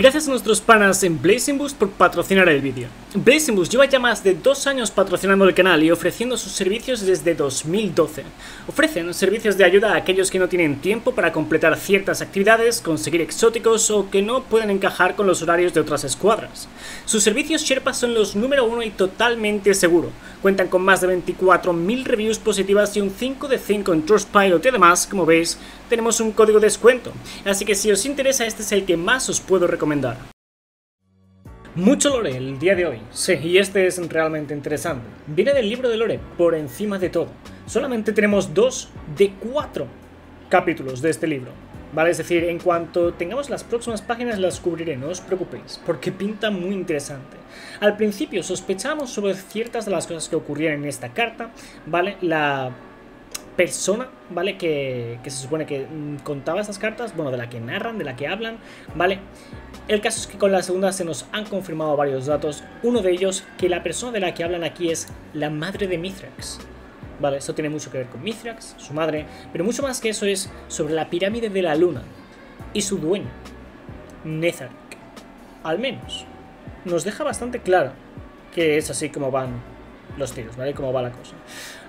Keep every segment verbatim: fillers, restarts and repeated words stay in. Gracias a nuestros panas en Blazing Boost por patrocinar el vídeo. Blazing Boost lleva ya más de dos años patrocinando el canal y ofreciendo sus servicios desde dos mil doce. Ofrecen servicios de ayuda a aquellos que no tienen tiempo para completar ciertas actividades, conseguir exóticos o que no pueden encajar con los horarios de otras escuadras. Sus servicios Sherpa son los número uno y totalmente seguro. Cuentan con más de veinticuatro mil reviews positivas y un cinco de cinco en Trustpilot y además, como veis, tenemos un código de descuento, así que si os interesa este es el que más os puedo recomendar. Mucho lore el día de hoy, sí, y este es realmente interesante. Viene del libro de lore, por encima de todo. Solamente tenemos dos de cuatro capítulos de este libro, ¿vale? Es decir, en cuanto tengamos las próximas páginas las cubriré, no os preocupéis, porque pinta muy interesante. Al principio sospechamos sobre ciertas de las cosas que ocurrían en esta carta, ¿vale? La persona, ¿vale? Que, que se supone que contaba estas cartas, bueno, de la que narran, de la que hablan, ¿vale? El caso es que con la segunda se nos han confirmado varios datos, uno de ellos que la persona de la que hablan aquí es la madre de Mithrax, ¿vale? Eso tiene mucho que ver con Mithrax, su madre, pero mucho más que eso es sobre la pirámide de la luna y su dueño, Nezarec. Al menos nos deja bastante claro que es así como van los tiros, ¿vale? Cómo va la cosa.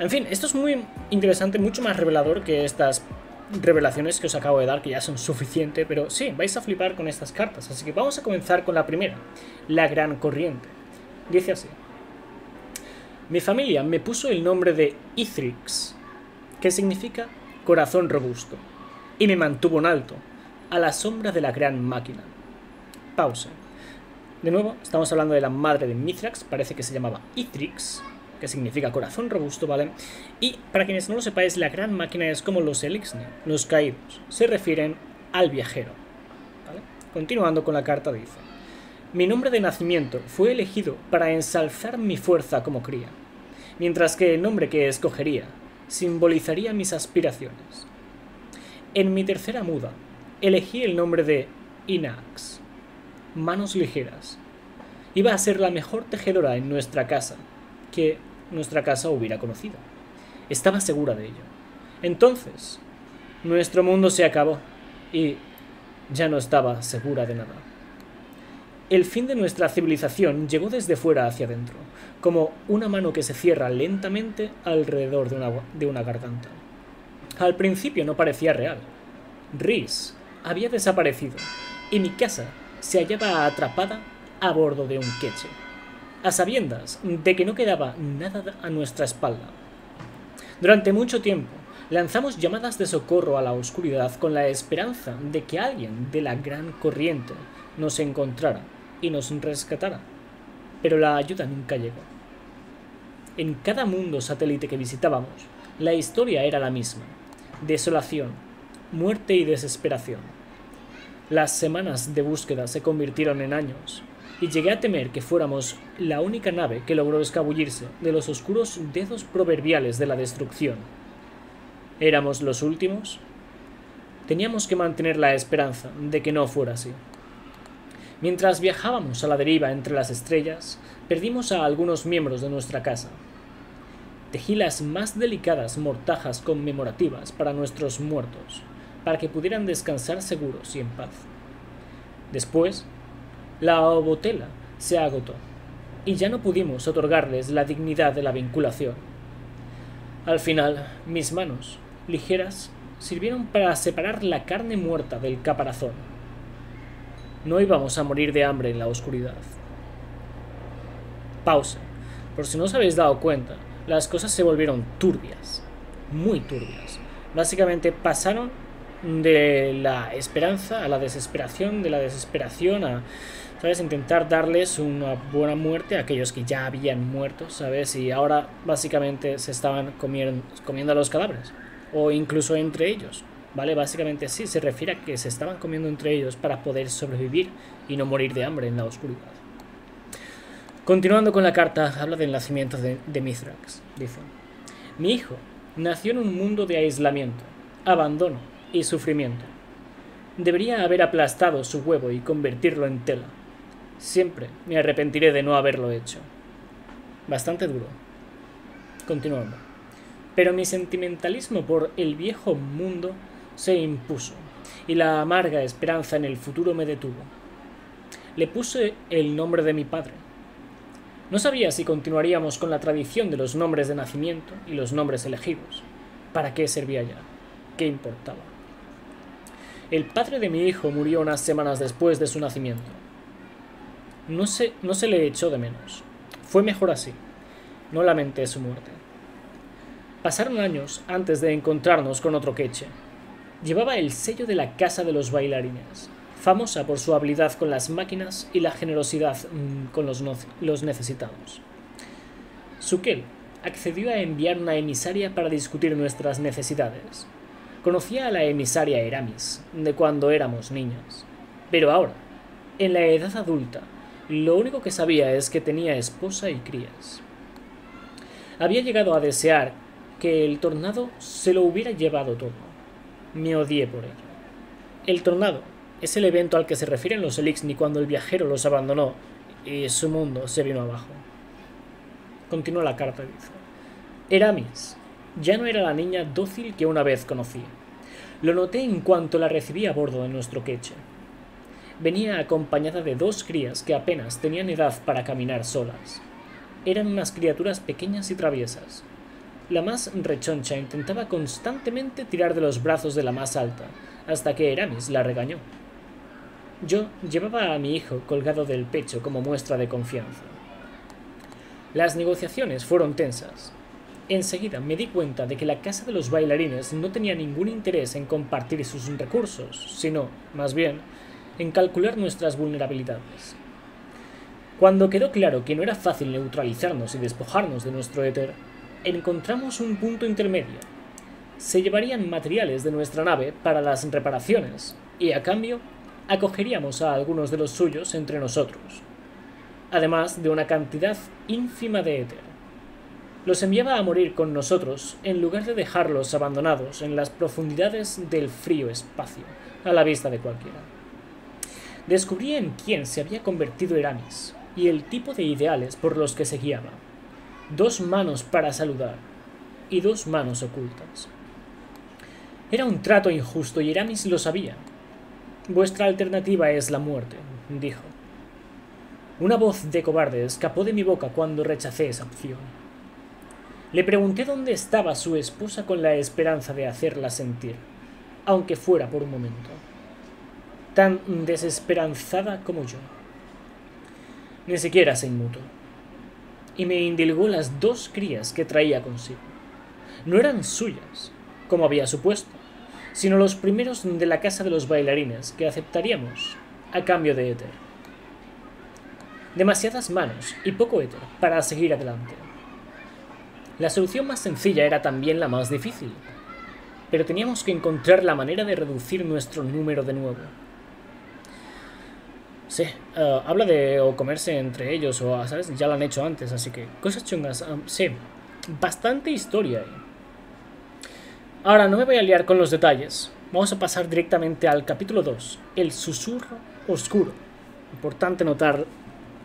En fin, esto es muy interesante, mucho más revelador que estas revelaciones que os acabo de dar, que ya son suficiente, pero sí, vais a flipar con estas cartas. Así que vamos a comenzar con la primera, la gran corriente. Dice así: mi familia me puso el nombre de Ithrix, que significa corazón robusto, y me mantuvo en alto, a la sombra de la gran máquina. Pausa. De nuevo, estamos hablando de la madre de Mithrax, parece que se llamaba Ithrix, que significa corazón robusto, ¿vale? Y para quienes no lo sepáis, la gran máquina es como los elixir, los caídos. Se refieren al viajero, ¿vale? Continuando con la carta dice: mi nombre de nacimiento fue elegido para ensalzar mi fuerza como cría, mientras que el nombre que escogería simbolizaría mis aspiraciones. En mi tercera muda, elegí el nombre de Inax, manos ligeras. Iba a ser la mejor tejedora en nuestra casa que nuestra casa hubiera conocido. Estaba segura de ello. Entonces, nuestro mundo se acabó y ya no estaba segura de nada. El fin de nuestra civilización llegó desde fuera hacia adentro, como una mano que se cierra lentamente alrededor de una, de una garganta. Al principio no parecía real. Rhys había desaparecido y mi casa se hallaba atrapada a bordo de un queche, a sabiendas de que no quedaba nada a nuestra espalda. Durante mucho tiempo lanzamos llamadas de socorro a la oscuridad con la esperanza de que alguien de la gran corriente nos encontrara y nos rescatara, pero la ayuda nunca llegó. En cada mundo satélite que visitábamos, la historia era la misma: desolación, muerte y desesperación. Las semanas de búsqueda se convirtieron en años, y llegué a temer que fuéramos la única nave que logró escabullirse de los oscuros dedos proverbiales de la destrucción. ¿Éramos los últimos? Teníamos que mantener la esperanza de que no fuera así. Mientras viajábamos a la deriva entre las estrellas, perdimos a algunos miembros de nuestra casa. Tejí las más delicadas mortajas conmemorativas para nuestros muertos, para que pudieran descansar seguros y en paz. Después, la ovotela se agotó, y ya no pudimos otorgarles la dignidad de la vinculación. Al final, mis manos, ligeras, sirvieron para separar la carne muerta del caparazón. No íbamos a morir de hambre en la oscuridad. Pausa. Por si no os habéis dado cuenta, las cosas se volvieron turbias, muy turbias. Básicamente pasaron de la esperanza a la desesperación, de la desesperación a, ¿sabes?, intentar darles una buena muerte a aquellos que ya habían muerto, ¿sabes? Y ahora básicamente se estaban comiendo, comiendo a los cadáveres, o incluso entre ellos, ¿vale? Básicamente sí, se refiere a que se estaban comiendo entre ellos para poder sobrevivir y no morir de hambre en la oscuridad. Continuando con la carta, habla del nacimiento de, de Mithrax. Dice: mi hijo nació en un mundo de aislamiento, abandono y sufrimiento. Debería haber aplastado su huevo y convertirlo en tela. Siempre me arrepentiré de no haberlo hecho. Bastante duro. Continuando. Pero mi sentimentalismo por el viejo mundo se impuso, y la amarga esperanza en el futuro me detuvo. le puse el nombre de mi padre. No sabía si continuaríamos con la tradición de los nombres de nacimiento y los nombres elegidos. ¿Para qué servía ya? ¿Qué importaba? El padre de mi hijo murió unas semanas después de su nacimiento. No se, no se le echó de menos. Fue mejor así. No lamenté su muerte. Pasaron años antes de encontrarnos con otro queche. Llevaba el sello de la Casa de los Bailarines, famosa por su habilidad con las máquinas y la generosidad mmm, con los, no los necesitados. Sukel accedió a enviar una emisaria para discutir nuestras necesidades. Conocía a la emisaria Eramis, de cuando éramos niños. Pero ahora, en la edad adulta, lo único que sabía es que tenía esposa y crías. Había llegado a desear que el tornado se lo hubiera llevado todo. Me odié por ello. El tornado es el evento al que se refieren los Elixni cuando el viajero los abandonó y su mundo se vino abajo. Continúa la carta, dice. Eramis ya no era la niña dócil que una vez conocí. Lo noté en cuanto la recibí a bordo de nuestro queche. Venía acompañada de dos crías que apenas tenían edad para caminar solas. Eran unas criaturas pequeñas y traviesas. La más rechoncha intentaba constantemente tirar de los brazos de la más alta, hasta que Eramis la regañó. Yo llevaba a mi hijo colgado del pecho como muestra de confianza. Las negociaciones fueron tensas. Enseguida me di cuenta de que la Casa de los Bailarines no tenía ningún interés en compartir sus recursos, sino, más bien, en calcular nuestras vulnerabilidades. Cuando quedó claro que no era fácil neutralizarnos y despojarnos de nuestro éter, encontramos un punto intermedio. Se llevarían materiales de nuestra nave para las reparaciones y, a cambio, acogeríamos a algunos de los suyos entre nosotros, además de una cantidad ínfima de éter. Los enviaba a morir con nosotros en lugar de dejarlos abandonados en las profundidades del frío espacio, a la vista de cualquiera. Descubrí en quién se había convertido Eramis y el tipo de ideales por los que se guiaba. Dos manos para saludar y dos manos ocultas. Era un trato injusto y Eramis lo sabía. Vuestra alternativa es la muerte, dijo. Una voz de cobarde escapó de mi boca cuando rechacé esa opción. Le pregunté dónde estaba su esposa con la esperanza de hacerla sentir, aunque fuera por un momento, tan desesperanzada como yo. Ni siquiera se inmutó. Y me indilgó las dos crías que traía consigo. No eran suyas, como había supuesto, sino los primeros de la Casa de los Bailarines que aceptaríamos a cambio de éter. Demasiadas manos y poco éter para seguir adelante. La solución más sencilla era también la más difícil, pero teníamos que encontrar la manera de reducir nuestro número de nuevo. Sí, uh, habla de o comerse entre ellos o, ¿sabes? Ya lo han hecho antes, así que cosas chungas. Um, sí, bastante historia ahí. Ahora, no me voy a liar con los detalles. Vamos a pasar directamente al capítulo dos, el susurro oscuro. Importante notar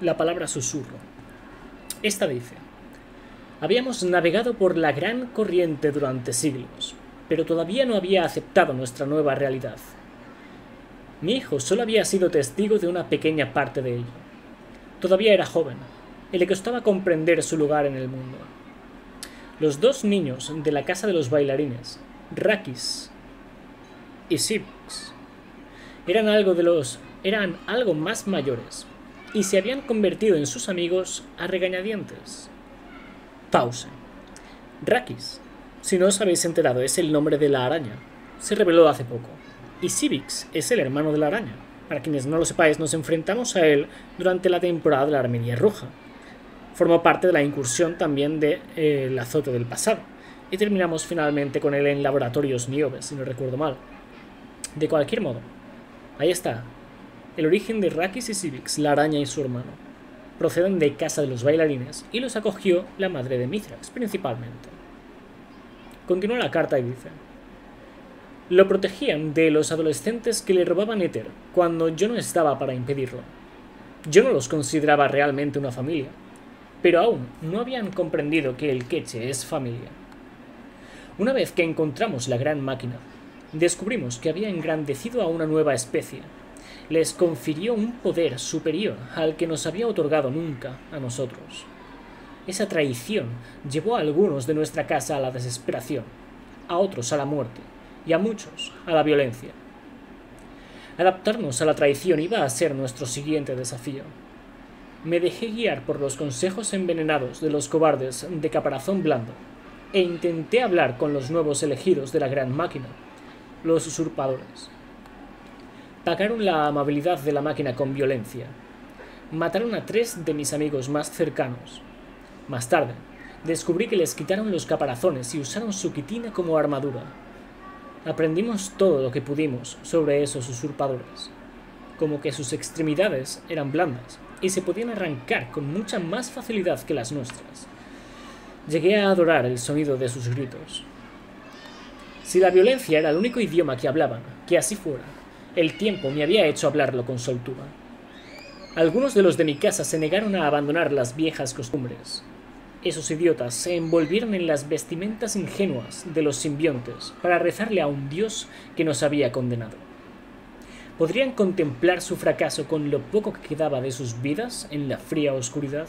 la palabra susurro. Esta dice: habíamos navegado por la gran corriente durante siglos, pero todavía no había aceptado nuestra nueva realidad. Mi hijo solo había sido testigo de una pequeña parte de ello. Todavía era joven, y le costaba comprender su lugar en el mundo. Los dos niños de la Casa de los Bailarines, Rakis y Sibux, eran algo de los, eran algo más mayores, y se habían convertido en sus amigos a regañadientes. Pausa. Rakis, si no os habéis enterado, es el nombre de la araña. Se reveló hace poco. Y Sivix es el hermano de la araña. Para quienes no lo sepáis, nos enfrentamos a él durante la temporada de la Armería Roja. Formó parte de la incursión también del de, eh, azote del pasado. Y terminamos finalmente con él en Laboratorios Niobe, si no recuerdo mal. De cualquier modo, ahí está. El origen de Rakis y Sivix, la araña y su hermano. Proceden de Casa de los Bailarines y los acogió la madre de Mithrax, principalmente. Continúa la carta y dice: lo protegían de los adolescentes que le robaban éter cuando yo no estaba para impedirlo. Yo no los consideraba realmente una familia, pero aún no habían comprendido que el queche es familia. Una vez que encontramos la gran máquina, descubrimos que había engrandecido a una nueva especie les confirió un poder superior al que nos había otorgado nunca a nosotros. Esa traición llevó a algunos de nuestra casa a la desesperación, a otros a la muerte y a muchos a la violencia. Adaptarnos a la traición iba a ser nuestro siguiente desafío. Me dejé guiar por los consejos envenenados de los cobardes de caparazón blando e intenté hablar con los nuevos elegidos de la gran máquina, los usurpadores. Pagaron la amabilidad de la máquina con violencia. Mataron a tres de mis amigos más cercanos. Más tarde, descubrí que les quitaron los caparazones y usaron su quitina como armadura. Aprendimos todo lo que pudimos sobre esos usurpadores, como que sus extremidades eran blandas y se podían arrancar con mucha más facilidad que las nuestras. Llegué a adorar el sonido de sus gritos. Si la violencia era el único idioma que hablaban, que así fuera, el tiempo me había hecho hablarlo con soltura. Algunos de los de mi casa se negaron a abandonar las viejas costumbres. Esos idiotas se envolvieron en las vestimentas ingenuas de los simbiontes para rezarle a un dios que nos había condenado. ¿Podrían contemplar su fracaso con lo poco que quedaba de sus vidas en la fría oscuridad?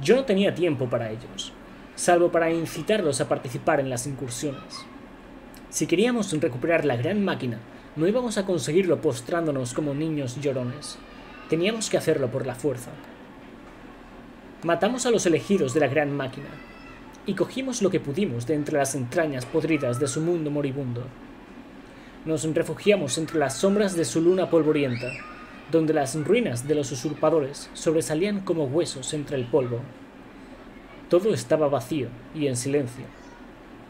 Yo no tenía tiempo para ellos, salvo para incitarlos a participar en las incursiones. Si queríamos recuperar la gran máquina, no íbamos a conseguirlo postrándonos como niños llorones. Teníamos que hacerlo por la fuerza. Matamos a los elegidos de la gran máquina y cogimos lo que pudimos de entre las entrañas podridas de su mundo moribundo. Nos refugiamos entre las sombras de su luna polvorienta, donde las ruinas de los usurpadores sobresalían como huesos entre el polvo. Todo estaba vacío y en silencio,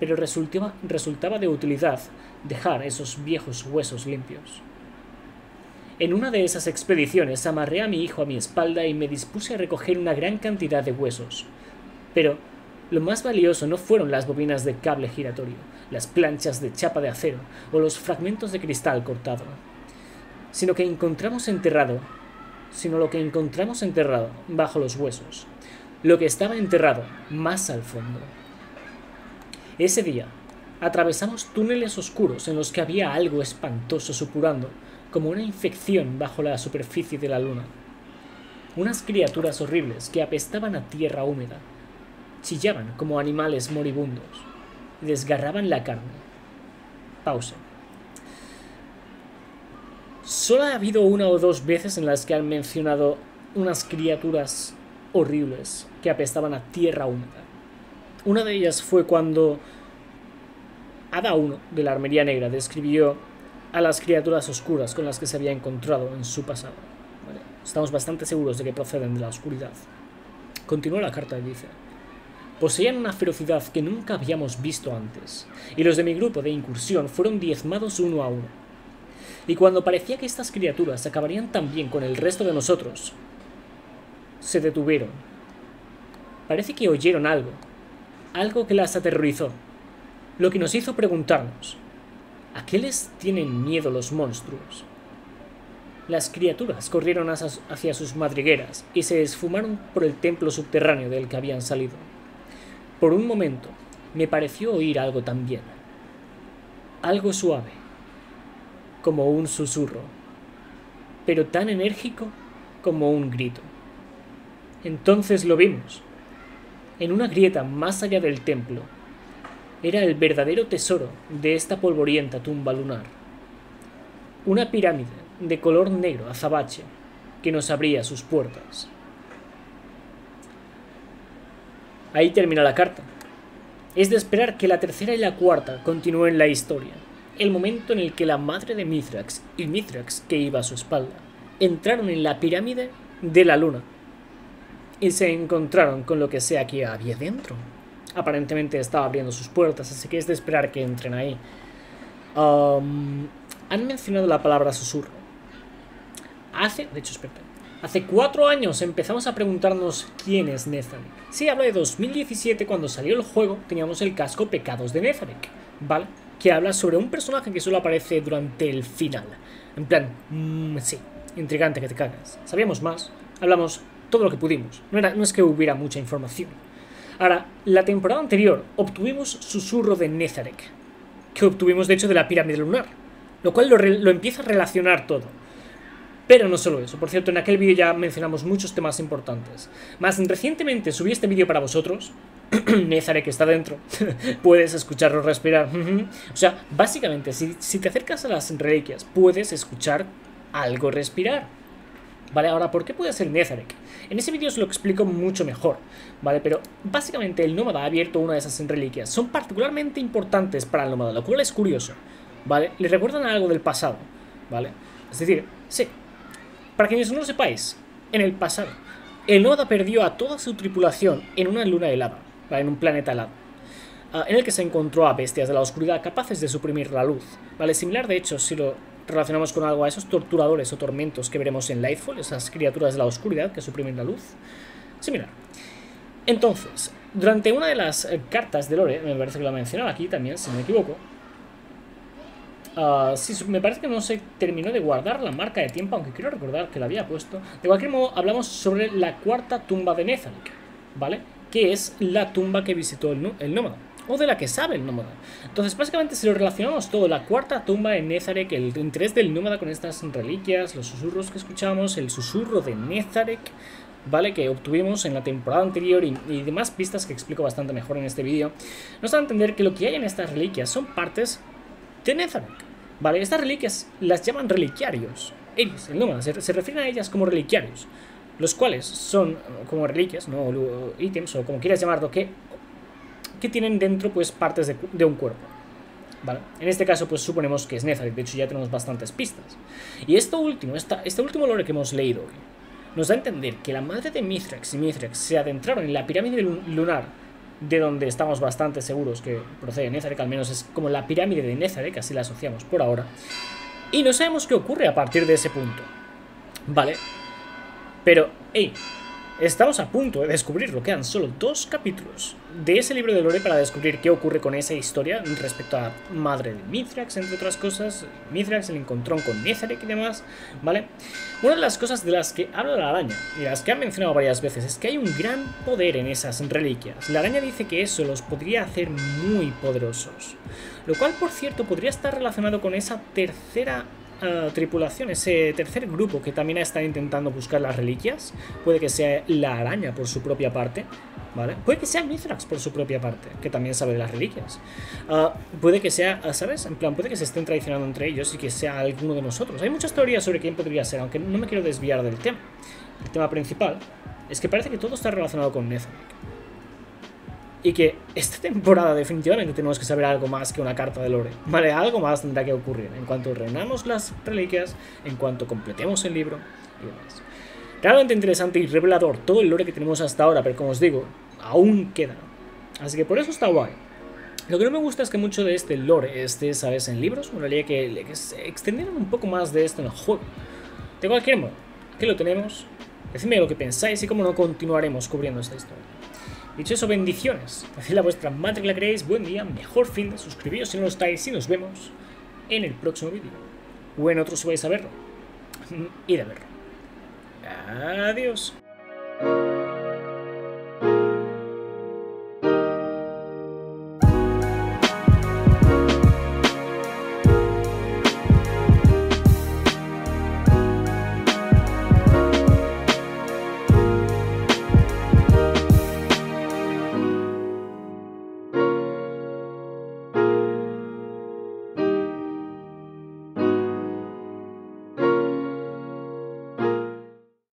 pero resultaba, resultaba de utilidad dejar esos viejos huesos limpios. En una de esas expediciones amarré a mi hijo a mi espalda y me dispuse a recoger una gran cantidad de huesos. Pero lo más valioso no fueron las bobinas de cable giratorio, las planchas de chapa de acero o los fragmentos de cristal cortado, sino que encontramos enterrado, sino lo que encontramos enterrado bajo los huesos, lo que estaba enterrado más al fondo. Ese día atravesamos túneles oscuros en los que había algo espantoso supurando, como una infección bajo la superficie de la luna. Unas criaturas horribles que apestaban a tierra húmeda, chillaban como animales moribundos, desgarraban la carne. Pausa. Solo ha habido una o dos veces en las que han mencionado unas criaturas horribles que apestaban a tierra húmeda. Una de ellas fue cuando Ada Uno, de la Armería Negra, describió a las criaturas oscuras con las que se había encontrado en su pasado. Vale. Estamos bastante seguros de que proceden de la oscuridad. Continúa la carta y dice: poseían una ferocidad que nunca habíamos visto antes, y los de mi grupo de incursión fueron diezmados uno a uno. Y cuando parecía que estas criaturas acabarían también con el resto de nosotros, se detuvieron. Parece que oyeron algo, algo que las aterrorizó, lo que nos hizo preguntarnos: ¿a qué les tienen miedo los monstruos? Las criaturas corrieron hacia sus madrigueras y se esfumaron por el templo subterráneo del que habían salido. Por un momento me pareció oír algo también. Algo suave, como un susurro, pero tan enérgico como un grito. Entonces lo vimos. En una grieta más allá del templo, era el verdadero tesoro de esta polvorienta tumba lunar. Una pirámide de color negro azabache que nos abría sus puertas. Ahí termina la carta. Es de esperar que la tercera y la cuarta continúen la historia. El momento en el que la madre de Mithrax y Mithrax, que iba a su espalda, entraron en la pirámide de la luna y se encontraron con lo que sea que había dentro. Aparentemente estaba abriendo sus puertas, así que es de esperar que entren ahí. Um, han mencionado la palabra susurro. Hace, de hecho, espera, hace cuatro años empezamos a preguntarnos quién es Netheric. Sí, hablo de dos mil diecisiete, cuando salió el juego, teníamos el casco Pecados de Netheric, ¿vale? Que habla sobre un personaje que solo aparece durante el final. En plan, mmm, sí, intrigante que te cagas. Sabíamos más, hablamos todo lo que pudimos. No, era, no es que hubiera mucha información. Ahora, la temporada anterior obtuvimos Susurro de Nezarec, que obtuvimos de hecho de la pirámide lunar, lo cual lo, lo empieza a relacionar todo. Pero no solo eso, por cierto, en aquel vídeo ya mencionamos muchos temas importantes. Más recientemente subí este vídeo para vosotros. Nezarec que está dentro. Puedes escucharlo respirar. O sea, básicamente, si, si te acercas a las reliquias, puedes escuchar algo respirar. Vale, ahora, ¿por qué puede ser Nezarec? En ese vídeo os lo explico mucho mejor, ¿vale? Pero básicamente el nómada ha abierto una de esas reliquias. Son particularmente importantes para el nómada, lo cual es curioso, ¿vale? Le recuerdan algo del pasado, ¿vale? Es decir, sí, para quienes no lo sepáis, en el pasado, el nómada perdió a toda su tripulación en una luna helada, ¿vale? En un planeta helado, en el que se encontró a bestias de la oscuridad capaces de suprimir la luz, ¿vale? Similar, de hecho, si lo relacionamos con algo a esos torturadores o tormentos que veremos en Lightfall, esas criaturas de la oscuridad que suprimen la luz. Similar. Entonces, durante una de las cartas de Lore, me parece que la mencionaba aquí también, si no me equivoco. Uh, sí, me parece que no se terminó de guardar la marca de tiempo, aunque quiero recordar que la había puesto. De cualquier modo, hablamos sobre la cuarta tumba de Nezarec, ¿vale? Que es la tumba que visitó el, el nómada, o de la que sabe el nómada. Entonces, básicamente, si lo relacionamos todo, la cuarta tumba de Nezarec, el interés del nómada con estas reliquias, los susurros que escuchamos, el susurro de Nezarec, ¿vale? Que obtuvimos en la temporada anterior y, y demás pistas que explico bastante mejor en este vídeo, nos da a entender que lo que hay en estas reliquias son partes de Nezarec, ¿vale? Estas reliquias las llaman reliquiarios. Ellos, el nómada, se, se refieren a ellas como reliquiarios, los cuales son como reliquias, ¿no? O ítems, o como quieras llamarlo, que que tienen dentro, pues, partes de, de un cuerpo, ¿vale? En este caso, pues, suponemos que es Nezarec. De hecho, ya tenemos bastantes pistas. Y esto último, esta, este último lore que hemos leído hoy, nos da a entender que la madre de Mithrax y Mithrax se adentraron en la pirámide lunar, de donde estamos bastante seguros que procede Nezarec, al menos es como la pirámide de Nezarec, así la asociamos por ahora. Y no sabemos qué ocurre a partir de ese punto, ¿vale? Pero, hey, estamos a punto de descubrirlo. Quedan solo dos capítulos de ese libro de lore para descubrir qué ocurre con esa historia respecto a madre de Mithrax, entre otras cosas. Mithrax, el encontrón con Nezarec y demás, ¿vale? Una de las cosas de las que habla la araña y las que han mencionado varias veces es que hay un gran poder en esas reliquias. La araña dice que eso los podría hacer muy poderosos, lo cual, por cierto, podría estar relacionado con esa tercera Uh, tripulación, ese tercer grupo que también está intentando buscar las reliquias. Puede que sea la araña por su propia parte, ¿vale? Puede que sea Mithrax por su propia parte, que también sabe de las reliquias. Uh, puede que sea, ¿sabes? En plan, puede que se estén traicionando entre ellos y que sea alguno de nosotros. Hay muchas teorías sobre quién podría ser, aunque no me quiero desviar del tema. El tema principal es que parece que todo está relacionado con Nezarec. Y que esta temporada definitivamente tenemos que saber algo más que una carta de lore, ¿vale? Algo más tendrá que ocurrir en cuanto reunamos las reliquias, en cuanto completemos el libro y demás. Realmente interesante y revelador todo el lore que tenemos hasta ahora, pero como os digo, aún queda. Así que por eso está guay. Lo que no me gusta es que mucho de este lore esté, ¿sabes?, en libros. Me gustaría que extendieran un poco más de esto en el juego. De cualquier modo, aquí lo tenemos. Decidme lo que pensáis y cómo no continuaremos cubriendo esta historia. Dicho eso, bendiciones. Haced la vuestra madre que la creéis. Buen día, mejor fin de. Suscribíos si no lo estáis y nos vemos en el próximo vídeo. O en otro si vais a verlo. Id a verlo. Adiós.